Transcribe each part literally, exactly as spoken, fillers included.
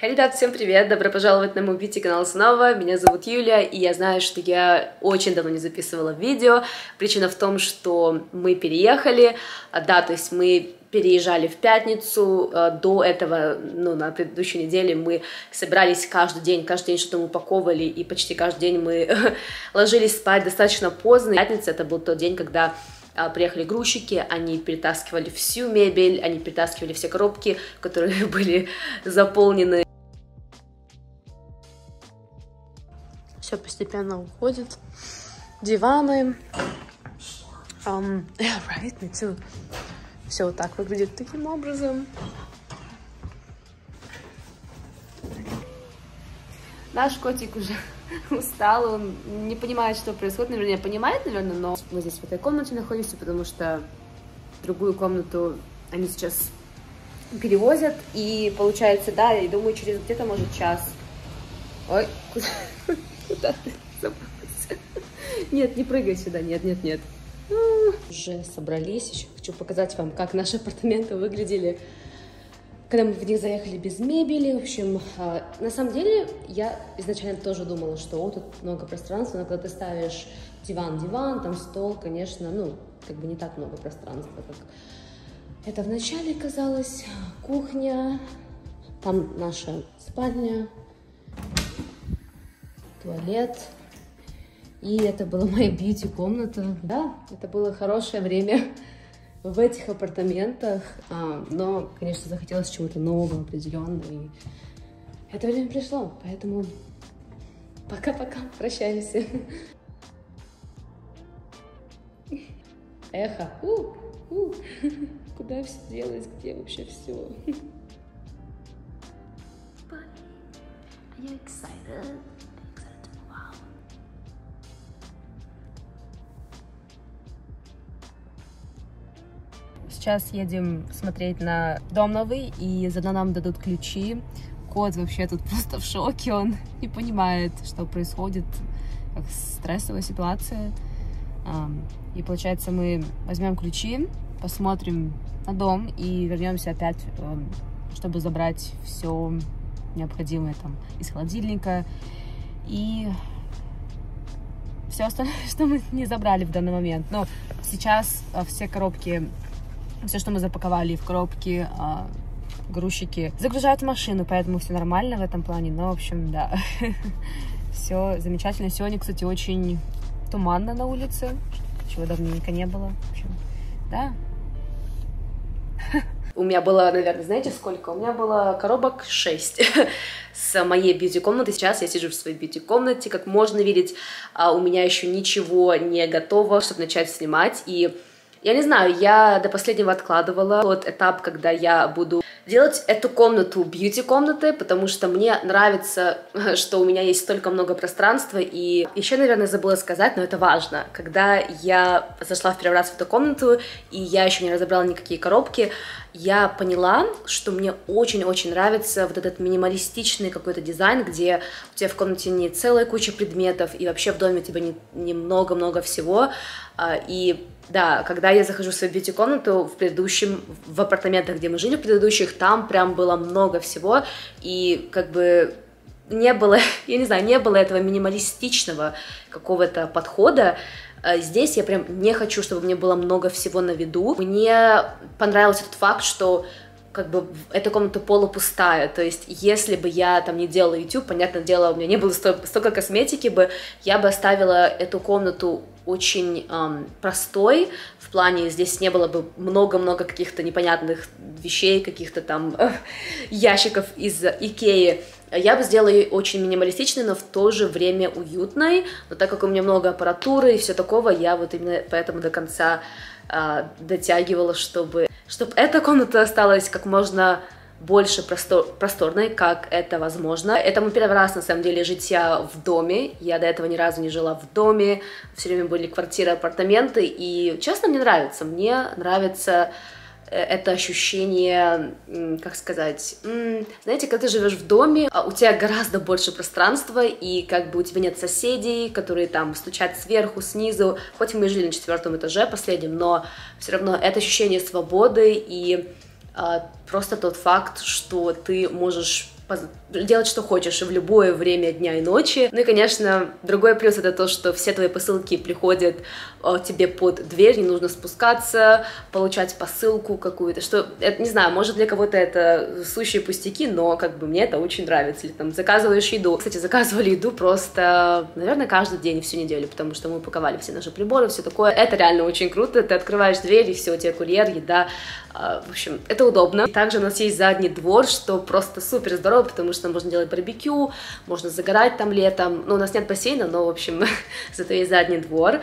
Hey, ребят, всем привет! Добро пожаловать на мой бьюти-канал снова. Меня зовут Юлия, и я знаю, что я очень давно не записывала видео. Причина в том, что мы переехали, да, то есть мы переезжали в пятницу, до этого, ну, на предыдущей неделе мы собирались каждый день, каждый день что-то упаковывали, и почти каждый день мы ложились спать достаточно поздно. Пятница — это был тот день, когда приехали грузчики, они перетаскивали всю мебель, они перетаскивали все коробки, которые были заполнены. Все постепенно уходит. Диваны. Um, yeah, right, me too. Все вот так выглядит таким образом. Наш котик уже устал, он не понимает, что происходит. Наверное, понимает, наверное, но мы здесь в этой комнате находимся, потому что другую комнату они сейчас перевозят. И получается, да, я думаю, через где-то, может, час. Ой, куда? Куда ты забрался? Нет, не прыгай сюда, нет, нет, нет. Уже собрались, еще хочу показать вам, как наши апартаменты выглядели, когда мы в них заехали без мебели. В общем, на самом деле, я изначально тоже думала, что о, тут много пространства, но когда ты ставишь диван, диван, там стол, конечно, ну, как бы не так много пространства, как это вначале казалось. Кухня, там наша спальня, туалет, и это была моя бьюти-комната. Да, это было хорошее время в этих апартаментах, а, но, конечно, захотелось чего-то нового, определенного, и это время пришло, поэтому пока-пока, прощаемся. Эхо, у, у. Куда все делось, где вообще все? Сейчас едем смотреть на дом новый, и заодно нам дадут ключи. Кот вообще тут просто в шоке, он не понимает, что происходит, как стрессовая ситуация. И получается, мы возьмем ключи, посмотрим на дом и вернемся опять, чтобы забрать все необходимое там из холодильника и все остальное, что мы не забрали в данный момент. Но сейчас все коробки, все, что мы запаковали в коробки, а, грузчики загружают в машину, поэтому все нормально в этом плане. Но, в общем, да, все замечательно. Сегодня, кстати, очень туманно на улице, чего давненько не было. В общем, да. У меня было, наверное, знаете сколько? У меня было коробок шесть с моей бьюти-комнаты. Сейчас я сижу в своей бьюти-комнате. Как можно видеть, у меня еще ничего не готово, чтобы начать снимать. И я не знаю, я до последнего откладывала тот этап, когда я буду делать эту комнату бьюти-комнатой, потому что мне нравится, что у меня есть столько много пространства. И еще, наверное, забыла сказать, но это важно. Когда я зашла в первый раз в эту комнату, и я еще не разобрала никакие коробки, я поняла, что мне очень-очень нравится вот этот минималистичный какой-то дизайн, где у тебя в комнате не целая куча предметов, и вообще в доме у тебя не много-много всего. И да, когда я захожу в свою бьюти-комнату в предыдущем, в апартаментах, где мы жили в предыдущих, там прям было много всего, и как бы не было, я не знаю, не было этого минималистичного какого-то подхода. Здесь я прям не хочу, чтобы мне было много всего на виду. Мне понравился тот факт, что как бы эта комната полупустая, то есть если бы я там не делала YouTube, понятное дело, у меня не было столько косметики бы, я бы оставила эту комнату очень эм, простой, в плане здесь не было бы много-много каких-то непонятных вещей, каких-то там э, ящиков из Икеи. Я бы сделала ее очень минималистичной, но в то же время уютной, но так как у меня много аппаратуры и все такого, я вот именно поэтому до конца э, дотягивала, чтобы, чтобы эта комната осталась как можно больше простор, просторной, как это возможно. Это мой первый раз, на самом деле, житья в доме. Я до этого ни разу не жила в доме. Все время были квартиры, апартаменты. И, честно, мне нравится. Мне нравится это ощущение, как сказать, знаете, когда ты живешь в доме, у тебя гораздо больше пространства, и как бы у тебя нет соседей, которые там стучат сверху, снизу. Хоть мы и жили на четвертом этаже последнем, но все равно это ощущение свободы и просто тот факт, что ты можешь делать, что хочешь, в любое время дня и ночи. Ну и, конечно, другой плюс — это то, что все твои посылки приходят тебе под дверь, не нужно спускаться, получать посылку какую-то, что, это, не знаю, может, для кого-то это сущие пустяки, но, как бы, мне это очень нравится. Или, там, заказываешь еду. Кстати, заказывали еду просто, наверное, каждый день, всю неделю, потому что мы упаковали все наши приборы, все такое. Это реально очень круто, ты открываешь дверь, и все, у тебя курьер, еда, в общем, это удобно. Также у нас есть задний двор, что просто супер здорово, потому что можно делать барбекю, можно загорать там летом. Ну, у нас нет бассейна, но, в общем, зато есть задний двор.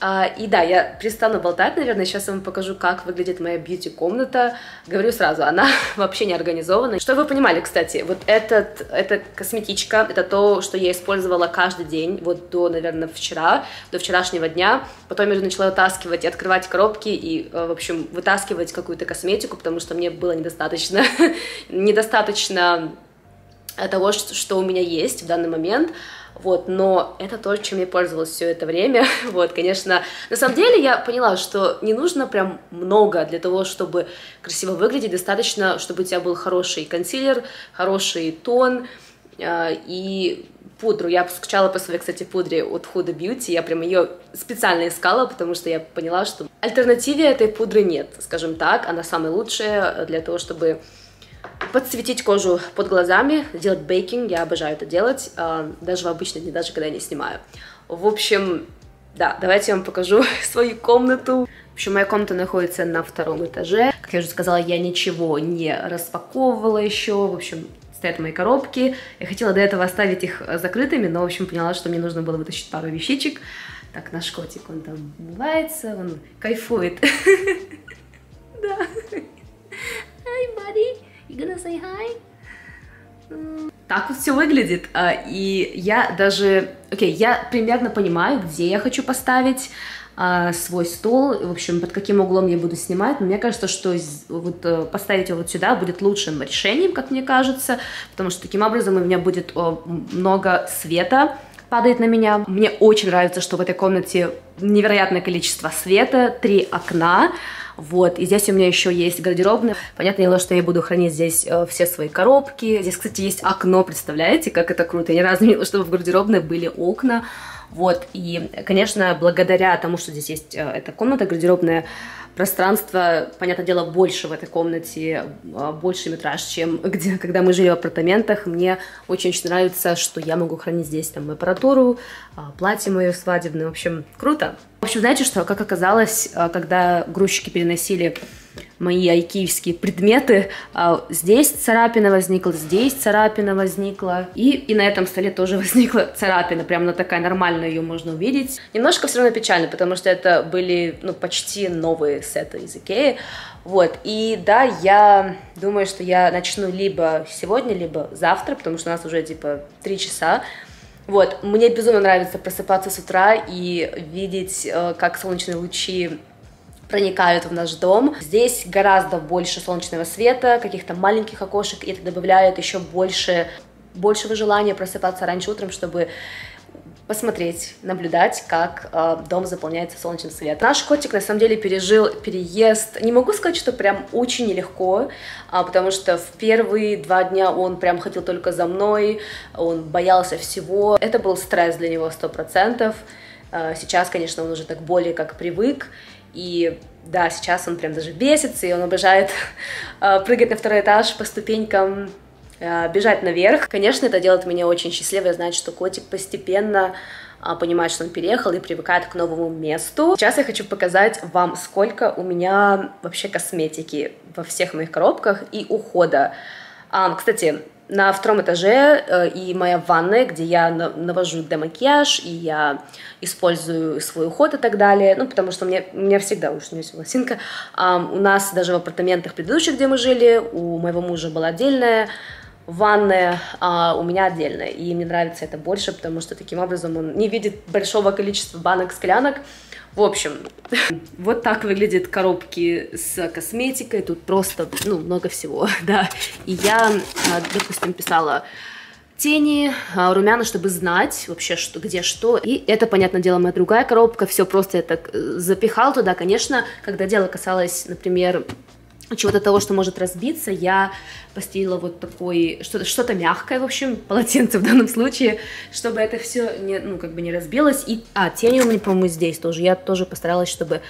А, и да, я перестану болтать, наверное, сейчас я вам покажу, как выглядит моя бьюти-комната. Говорю сразу, она вообще не организована. Чтобы вы понимали, кстати, вот этот, эта косметичка, это то, что я использовала каждый день, вот до, наверное, вчера, до вчерашнего дня. Потом я начала вытаскивать и открывать коробки, и, в общем, вытаскивать какую-то косметику, потому что мне было недостаточно, недостаточно... того, что у меня есть в данный момент, вот, но это то, чем я пользовалась все это время, вот, конечно, на самом деле я поняла, что не нужно прям много для того, чтобы красиво выглядеть, достаточно, чтобы у тебя был хороший консилер, хороший тон э, и пудру. Я скучала по своей, кстати, пудре от Huda Beauty, я прям ее специально искала, потому что я поняла, что альтернативы этой пудры нет, скажем так, она самая лучшая для того, чтобы... подсветить кожу под глазами, делать бейкинг, я обожаю это делать, даже в обычные дни, даже когда я не снимаю. В общем, да, давайте я вам покажу свою комнату. В общем, моя комната находится на втором этаже. Как я уже сказала, я ничего не распаковывала еще, в общем... стоят мои коробки. Я хотела до этого оставить их закрытыми, но, в общем, поняла, что мне нужно было вытащить пару вещичек. Так, наш котик, он там умывается, он кайфует. Да. Hi, buddy. You gonna say hi? Так вот все выглядит, и я даже, окей, okay, я примерно понимаю, где я хочу поставить свой стол, в общем, под каким углом я буду снимать, но мне кажется, что вот поставить его вот сюда будет лучшим решением, как мне кажется, потому что таким образом у меня будет много света, падает на меня. Мне очень нравится, что в этой комнате невероятное количество света, три окна, вот, и здесь у меня еще есть гардеробная. Понятное дело, что я буду хранить здесь э, все свои коробки. Здесь, кстати, есть окно, представляете, как это круто. Я ни разу не видела, чтобы в гардеробной были окна, вот, и, конечно, благодаря тому, что здесь есть э, эта комната, гардеробная, пространство, понятное дело, больше в этой комнате, больше метраж, чем где, когда мы жили в апартаментах. Мне очень-очень нравится, что я могу хранить здесь там аппаратуру, платье мое свадебное, в общем, круто. В общем, знаете что, как оказалось, когда грузчики переносили мои айкеевские предметы, здесь царапина возникла, здесь царапина возникла, и, и на этом столе тоже возникла царапина, прям она такая нормальная, ее можно увидеть. Немножко все равно печально, потому что это были, ну, почти новые сеты из Икеи, вот, и да, я думаю, что я начну либо сегодня, либо завтра, потому что у нас уже, типа, три часа. Вот, мне безумно нравится просыпаться с утра и видеть, как солнечные лучи проникают в наш дом. Здесь гораздо больше солнечного света, каких-то маленьких окошек, и это добавляет еще больше, большего желания просыпаться раньше утром, чтобы посмотреть, наблюдать, как э, дом заполняется солнечным светом. Наш котик, на самом деле, пережил переезд. Не могу сказать, что прям очень нелегко, а, потому что в первые два дня он прям ходил только за мной, он боялся всего. Это был стресс для него сто процентов. А, сейчас, конечно, он уже так более как привык. И да, сейчас он прям даже бесится, и он обожает э, прыгать на второй этаж по ступенькам, э, бежать наверх. Конечно, это делает меня очень счастливой, знать, что котик постепенно э, понимает, что он переехал и привыкает к новому месту. Сейчас я хочу показать вам, сколько у меня вообще косметики во всех моих коробках и ухода. А, кстати, на втором этаже э, и моя ванная, где я навожу демакияж, и я использую свой уход и так далее, ну, потому что у меня, у меня всегда уж не есть волосинка. Э, у нас даже в апартаментах предыдущих, где мы жили, у моего мужа была отдельная ванная, а у меня отдельная, и мне нравится это больше, потому что таким образом он не видит большого количества банок, склянок. В общем, вот так выглядят коробки с косметикой, тут просто, ну, много всего, да. И я, допустим, писала тени, румяна, чтобы знать вообще, что, где что. И это, понятное дело, моя другая коробка, все просто я так запихала туда. Конечно, когда дело касалось, например, чего-то того, что может разбиться, я постелила вот такой, что-то что-то мягкое, в общем, полотенце в данном случае, чтобы это все, не, ну, как бы не разбилось. И, а, тень у меня, по-моему, здесь тоже. Я тоже постаралась, чтобы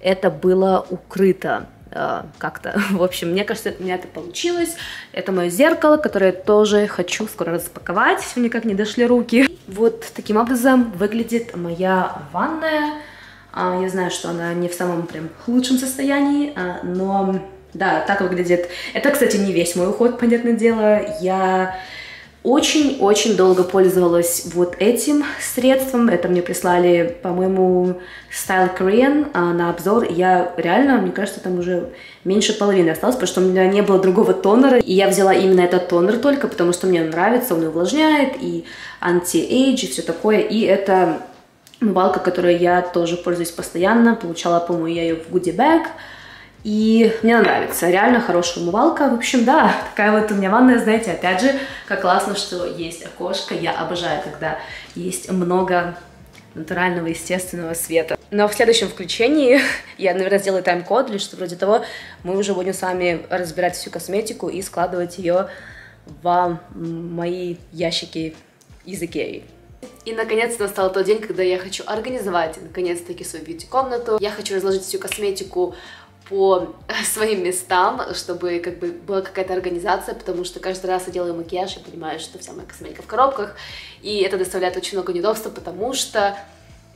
это было укрыто э, как-то. В общем, мне кажется, у меня это получилось. Это мое зеркало, которое я тоже хочу скоро распаковать. Никак не дошли руки. Вот таким образом выглядит моя ванная. А, я знаю, что она не в самом прям лучшем состоянии, а, но... Да, так выглядит. Это, кстати, не весь мой уход, понятное дело. Я очень-очень долго пользовалась вот этим средством. Это мне прислали, по-моему, Style Korean на обзор. Я реально, мне кажется, там уже меньше половины осталось, потому что у меня не было другого тонера. И я взяла именно этот тонер только, потому что мне он нравится, он увлажняет, и анти-эйдж, и все такое. И это умывалка, которой я тоже пользуюсь постоянно. Получала, по-моему, я ее в Goodie Bag. И мне нравится, реально хорошая умывалка. В общем, да, такая вот у меня ванная, знаете, опять же, как классно, что есть окошко. Я обожаю, когда есть много натурального, естественного света. Но в следующем включении я, наверное, сделаю тайм-код или что-то вроде того. Мы уже будем с вами разбирать всю косметику и складывать ее в мои ящики из Икеи. И наконец-то настал тот день, когда я хочу организовать, наконец-таки, свою бьюти-комнату. Я хочу разложить всю косметику по своим местам, чтобы как бы была какая-то организация, потому что каждый раз я делаю макияж и понимаю, что вся моя косметика в коробках, и это доставляет очень много неудобства, потому что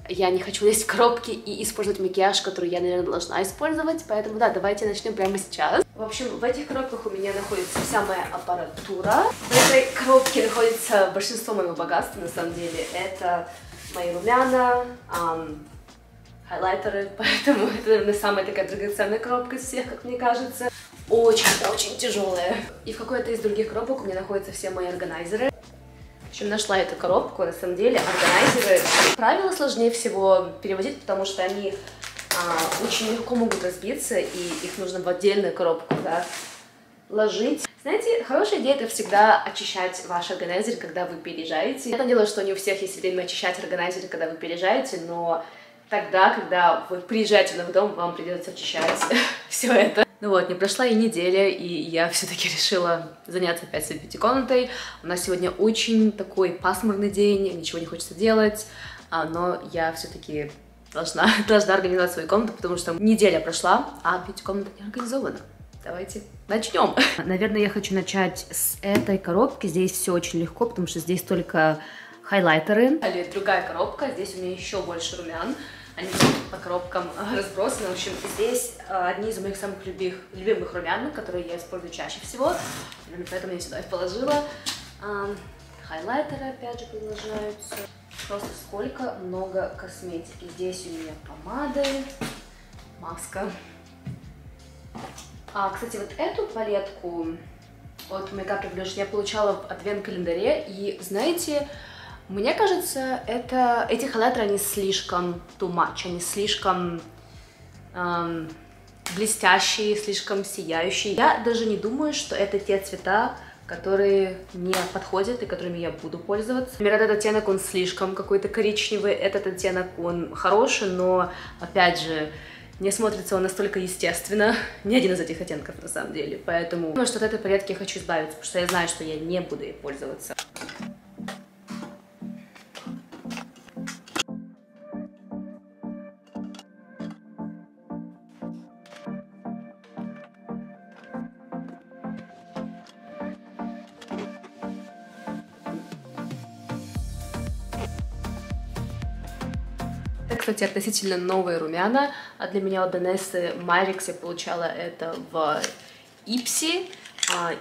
я не хочу лезть в коробки и использовать макияж, который я, наверное, должна использовать, поэтому да, давайте начнем прямо сейчас. В общем, в этих коробках у меня находится вся моя аппаратура. В этой коробке находится большинство моего богатства, на самом деле. Это мои румяна, эм... хайлайтеры, поэтому это, наверное, самая такая драгоценная коробка из всех, как мне кажется. Очень-очень тяжелая. И в какой-то из других коробок у меня находятся все мои органайзеры. В общем, нашла эту коробку, на самом деле, органайзеры. Правила сложнее всего перевозить, потому что они а, очень легко могут разбиться, и их нужно в отдельную коробку, да, ложить. Знаете, хорошая идея — это всегда очищать ваш органайзер, когда вы переезжаете. Понятное дело, что не у всех есть время очищать органайзеры, когда вы переезжаете, но... Тогда, когда вы приезжаете в новый дом, вам придется очищать все это. Ну вот, не прошла и неделя, и я все-таки решила заняться опять своей бьюти-комнатой. У нас сегодня очень такой пасмурный день, ничего не хочется делать, но я все-таки должна, должна организовать свою комнату, потому что неделя прошла, а бьюти-комната не организована. Давайте начнем. Наверное, я хочу начать с этой коробки. Здесь все очень легко, потому что здесь только хайлайтеры. Другая коробка, здесь у меня еще больше румян. Они по коробкам разбросаны. В общем, здесь одни из моих самых любимых, любимых румян, которые я использую чаще всего. Поэтому я сюда их положила. Хайлайтеры опять же продолжаются. Просто сколько много косметики. Здесь у меня помады, маска. А, кстати, вот эту палетку от Makeup Revolution я получала в адвент-календаре. И знаете... Мне кажется, это, эти хайлайтеры, они слишком too much, они слишком эм, блестящие, слишком сияющие. Я даже не думаю, что это те цвета, которые мне подходят и которыми я буду пользоваться. Например, этот оттенок, он слишком какой-то коричневый, этот оттенок, он хороший, но, опять же, не смотрится он настолько естественно. Ни один из этих оттенков, на самом деле, поэтому... Думаю, что от этой палетки я хочу избавиться, потому что я знаю, что я не буду ей пользоваться. Кстати, относительно новые румяна, а для меня у Donessa Myrix я получала это в Ипси,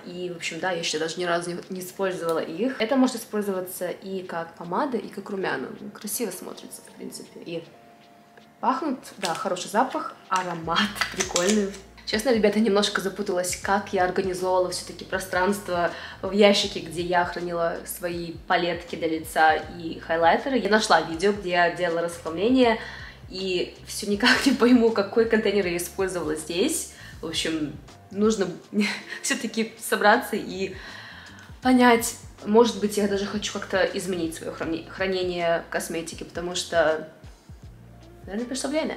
и, в общем, да, я еще даже ни разу не использовала их. Это может использоваться и как помада, и как румяна, красиво смотрится, в принципе, и пахнут, да, хороший запах, аромат прикольный. Честно, ребята, немножко запуталась, как я организовала все-таки пространство в ящике, где я хранила свои палетки для лица и хайлайтеры. Я нашла видео, где я делала расхламление, и все никак не пойму, какой контейнер я использовала здесь. В общем, нужно все-таки собраться и понять, может быть, я даже хочу как-то изменить свое хранение косметики, потому что, наверное, пришло время.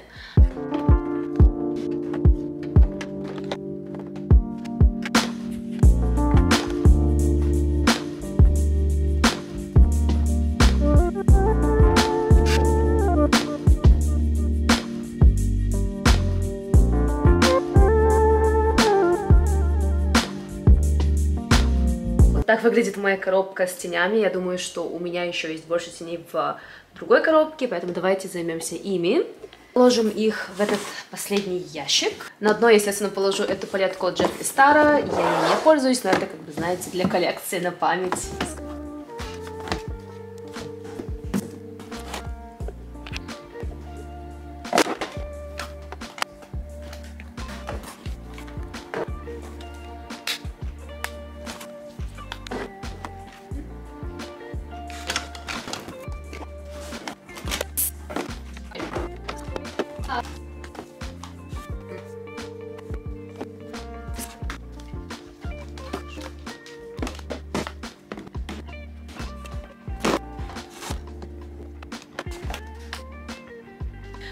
так выглядит моя коробка с тенями. Я думаю, что у меня еще есть больше теней в другой коробке, поэтому давайте займемся ими. Положим их в этот последний ящик. На дно, естественно, положу эту палетку от Джеффри Стара. Я ей не пользуюсь, но это, как бы, знаете, для коллекции на память.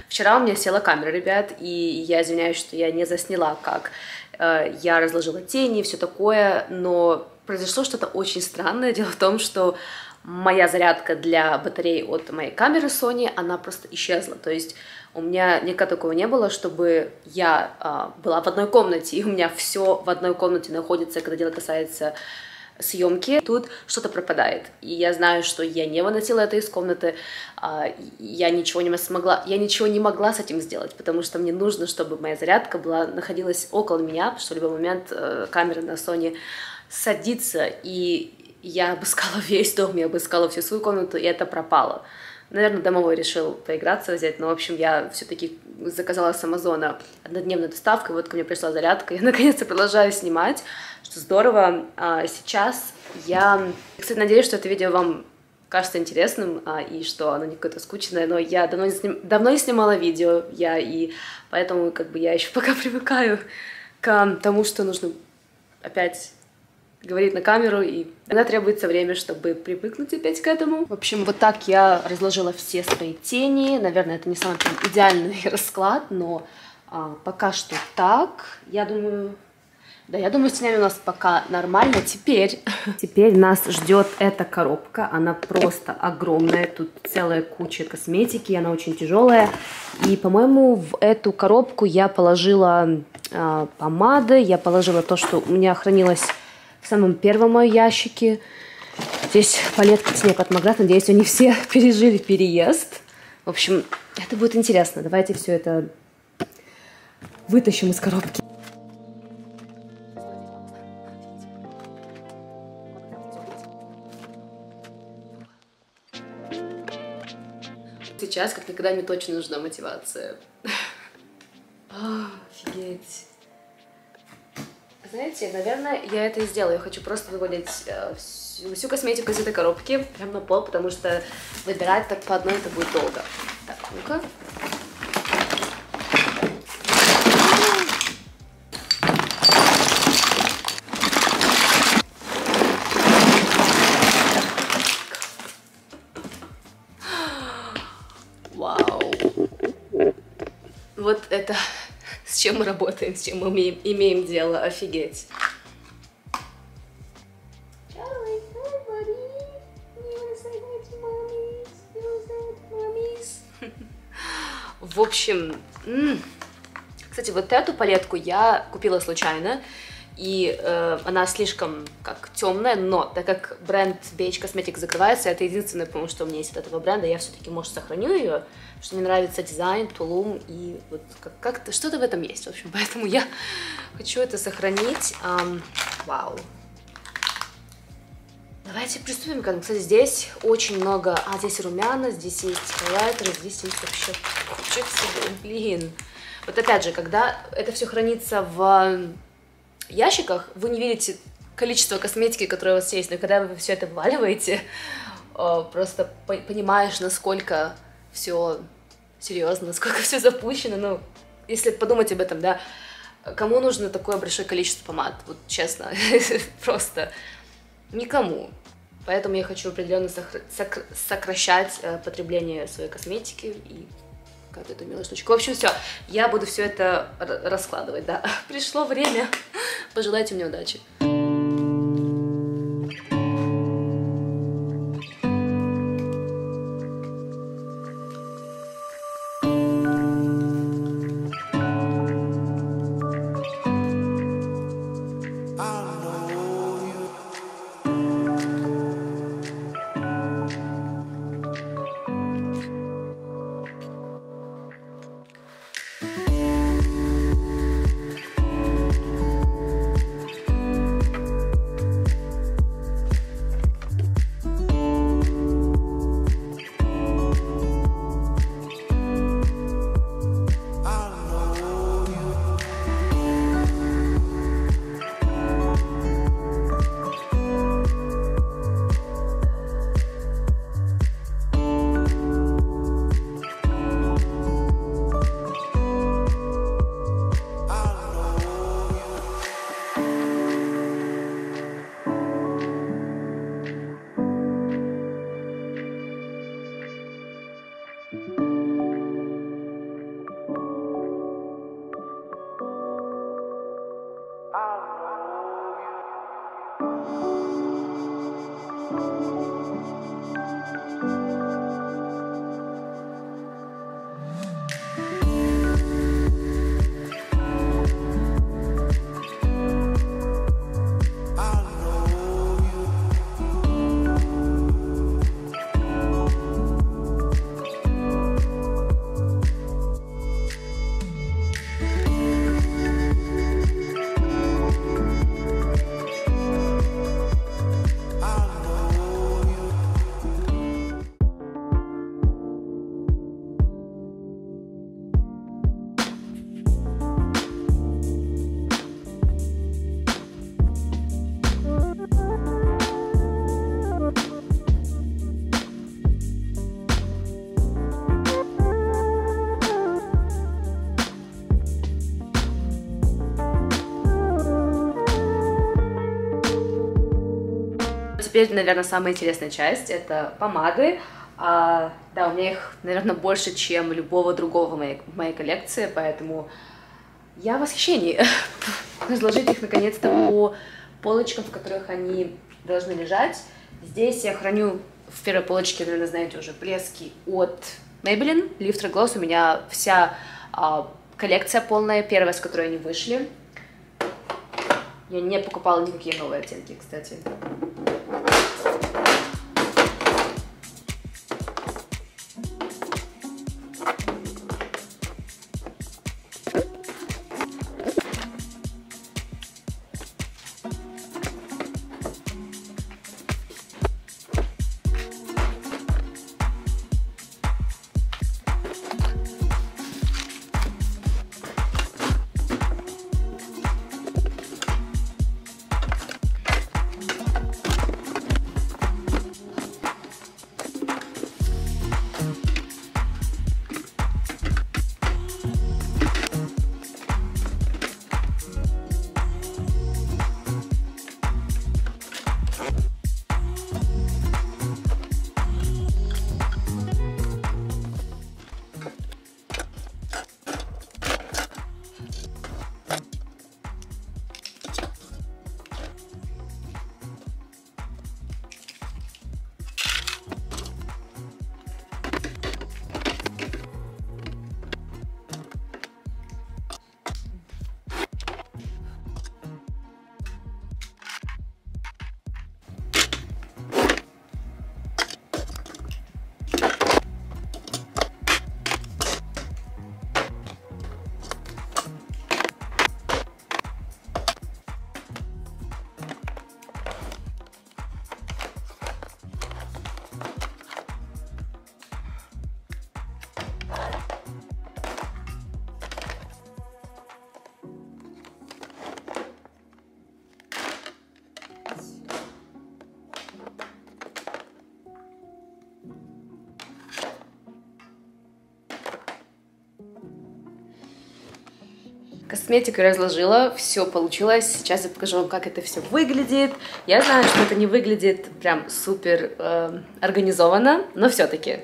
Вчера у меня села камера, ребят, и я извиняюсь, что я не засняла, как э, я разложила тени и все такое, но произошло что-то очень странное. Дело в том, что моя зарядка для батареи от моей камеры Sony, она просто исчезла. То есть у меня никогда такого не было, чтобы я э, была в одной комнате, и у меня все в одной комнате находится, когда дело касается съемки, тут что-то пропадает. И я знаю, что я не выносила это из комнаты, я ничего не смогла, я ничего не могла с этим сделать, потому что мне нужно, чтобы моя зарядка была, находилась около меня, потому что в любой момент камера на Sony садится, и я обыскала весь дом, я обыскала всю свою комнату, и это пропало. Наверное, домовой решил поиграться, взять, но, в общем, я все-таки заказала с Амазона однодневную доставку, и вот ко мне пришла зарядка, я, наконец-то, продолжаю снимать, что здорово. А сейчас я, кстати, надеюсь, что это видео вам кажется интересным, а, и что оно не какое-то скучное, но я давно не, сним... давно не снимала видео, я и поэтому, как бы, я еще пока привыкаю к тому, что нужно опять говорить на камеру, и иногда требуется время, чтобы привыкнуть опять к этому. В общем, вот так я разложила все свои тени. Наверное, это не самый прям идеальный расклад, но а, пока что так. Я думаю... Да, я думаю, с тенями у нас пока нормально. Теперь... Теперь нас ждет эта коробка. Она просто огромная. Тут целая куча косметики, она очень тяжелая. И, по-моему, в эту коробку я положила э, помады, я положила то, что у меня хранилось в самом первом моем ящике. Здесь палетка снег от Маграв. Надеюсь, они все пережили переезд. В общем, это будет интересно. Давайте все это вытащим из коробки. Сейчас, как никогда, мне точно нужна мотивация. О, офигеть. Знаете, наверное, я это и сделаю. Я хочу просто вывалить всю, всю косметику из этой коробки прямо на пол, потому что выбирать так по одной это будет долго. Так, ну-ка. Вот это с чем мы работаем, с чем мы имеем, имеем дело, офигеть. В общем, кстати, вот эту палетку я купила случайно, и э, она слишком как темная, но так как бренд би эйч Cosmetics закрывается, это единственное, потому что у меня есть от этого бренда, я все-таки, может, сохраню ее, что мне нравится дизайн, тулум, и вот как-то что-то в этом есть, в общем, поэтому я хочу это сохранить. Эм, вау. Давайте приступим к этому. Кстати, здесь очень много, а здесь румяна, здесь есть хайлайтеры, здесь есть вообще куча всего, блин. Вот опять же, когда это все хранится в ящиках, вы не видите количество косметики, которое у вас есть, но когда вы все это вываливаете, просто понимаешь, насколько все серьезно, насколько все запущено. Ну, если подумать об этом, да, кому нужно такое большое количество помад, вот честно, просто никому. Поэтому я хочу определенно сокращать потребление своей косметики и вот эту милую штучку. В общем, все, я буду все это раскладывать, да. Пришло время. Пожелайте мне удачи. I know you. теперь, наверное, самая интересная часть — это помады. А, да, у меня их, наверное, больше, чем любого другого в моей, в моей коллекции, поэтому я в восхищении. Разложить их, наконец-то, по полочкам, в которых они должны лежать. Здесь я храню в первой полочке, наверное, знаете уже, блески от Maybelline, Lifter Gloss. У меня вся а, коллекция полная, первая, с которой они вышли. Я не покупала никакие новые оттенки, кстати. Косметику я разложила, все получилось. Сейчас я покажу вам, как это все выглядит. Я знаю, что это не выглядит прям супер э, организованно, но все-таки.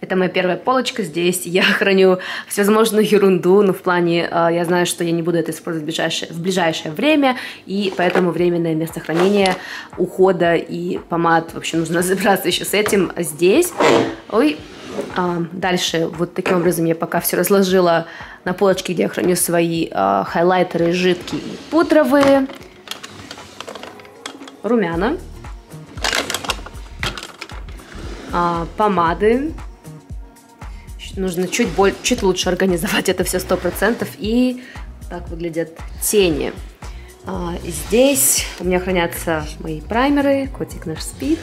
Это моя первая полочка. Здесь я храню всевозможную ерунду, но в плане э, я знаю, что я не буду это использовать в ближайшее, в ближайшее время, и поэтому временное место хранения ухода и помад. В общем, нужно разобраться еще с этим здесь. Ой. Дальше вот таким образом я пока все разложила на полочке, где я храню свои э, хайлайтеры, жидкие и пудровые, румяна, э, помады. Нужно чуть, боль, чуть лучше организовать это все сто процентов. И так выглядят тени. Э, здесь у меня хранятся мои праймеры, котик наш спит,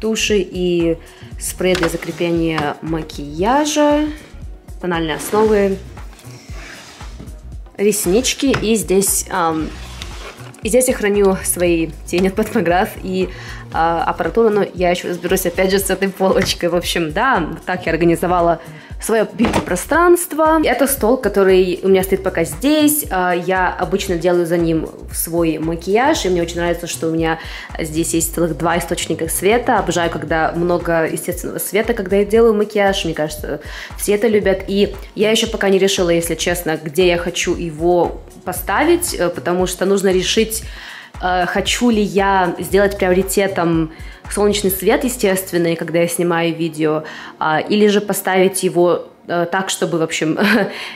туши и спрей для закрепления макияжа, тональные основы, реснички. И здесь, эм, и здесь я храню свои тени от Маграв и э, аппаратуру, но я еще разберусь опять же с этой полочкой. В общем, да, так я организовала свое бьюти-пространство. Это стол, который у меня стоит пока здесь. Я обычно делаю за ним свой макияж, и мне очень нравится, что у меня здесь есть целых два источника света. Обожаю, когда много естественного света, когда я делаю макияж. Мне кажется, все это любят. И я еще пока не решила, если честно, где я хочу его поставить, потому что нужно решить, хочу ли я сделать приоритетом солнечный свет естественный, когда я снимаю видео, или же поставить его так, чтобы, в общем,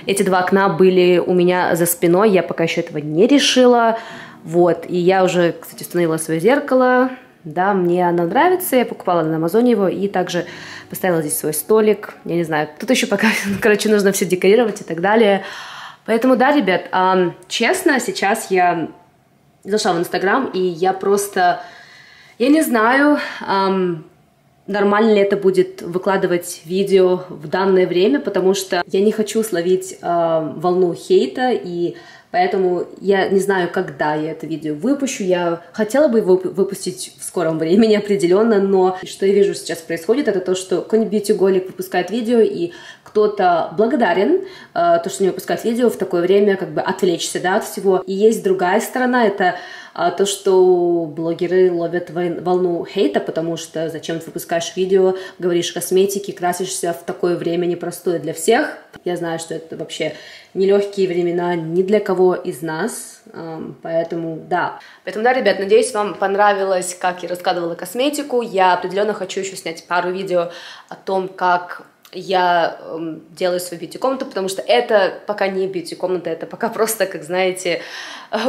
эти два окна были у меня за спиной. Я пока еще этого не решила. Вот, и я уже, кстати, установила свое зеркало. Да, мне оно нравится, я покупала на Амазоне его, и также поставила здесь свой столик. Я не знаю, тут еще пока, короче, нужно все декорировать и так далее. Поэтому, да, ребят, честно, сейчас я зашла в Инстаграм, и я просто... Я не знаю, эм, нормально ли это будет выкладывать видео в данное время, потому что я не хочу словить э, волну хейта, и поэтому я не знаю, когда я это видео выпущу. Я хотела бы его выпустить в скором времени определенно, но что я вижу сейчас происходит, это то, что какой-нибудь бьюти-голик выпускает видео, и кто-то благодарен, э, то, что не выпускает видео в такое время, как бы отвлечься, да, от всего. И есть другая сторона, это то, что блогеры ловят волну хейта, потому что зачем ты выпускаешь видео, говоришь косметики, красишься в такое время непростое для всех. Я знаю, что это вообще нелегкие времена ни для кого из нас, поэтому да. Поэтому да, ребят, надеюсь, вам понравилось, как я раскладывала косметику. Я определенно хочу еще снять пару видео о том, как я делаю свою бьюти-комнату, потому что это пока не бьюти-комната, это пока просто, как знаете,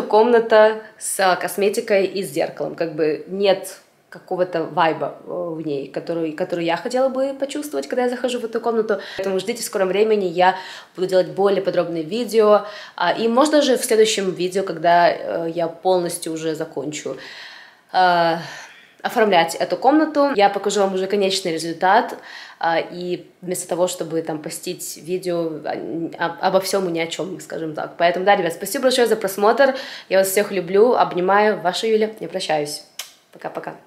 комната с косметикой и с зеркалом. Как бы нет какого-то вайба в ней, который, который я хотела бы почувствовать, когда я захожу в эту комнату. Поэтому ждите в скором времени, я буду делать более подробные видео. И может даже в следующем видео, когда я полностью уже закончу оформлять эту комнату, я покажу вам уже конечный результат, и вместо того, чтобы там постить видео обо всем и ни о чем, скажем так. Поэтому, да, ребят, спасибо большое за просмотр, я вас всех люблю, обнимаю, ваша Юля, я прощаюсь, пока-пока.